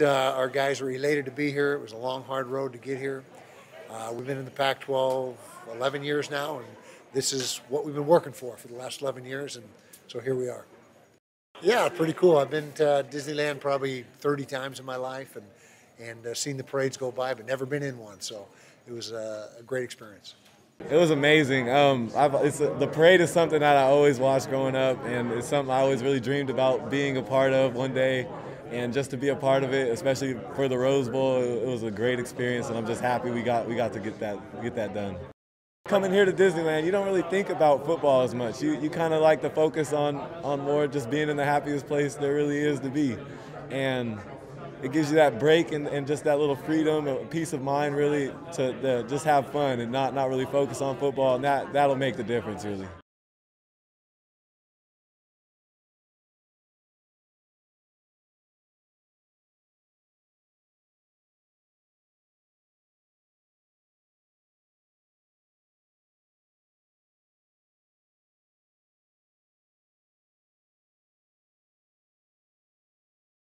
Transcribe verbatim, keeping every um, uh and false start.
Uh, our guys were elated to be here. It was a long, hard road to get here. Uh, we've been in the Pac twelve eleven years now, and this is what we've been working for for the last eleven years, and so here we are. Yeah, pretty cool. I've been to Disneyland probably thirty times in my life and, and uh, seen the parades go by, but never been in one, so it was a, a great experience. It was amazing. Um, I've, it's a, the parade is something that I always watched growing up, and it's something I always really dreamed about being a part of one day. And just to be a part of it, especially for the Rose Bowl, it was a great experience, and I'm just happy we got we got to get that get that done. Coming here to Disneyland, you don't really think about football as much. You you kind of like to focus on on more just being in the happiest place there really is to be, and it gives you that break and, and just that little freedom, and peace of mind, really, to, to just have fun and not not really focus on football. And that that'll make the difference, really.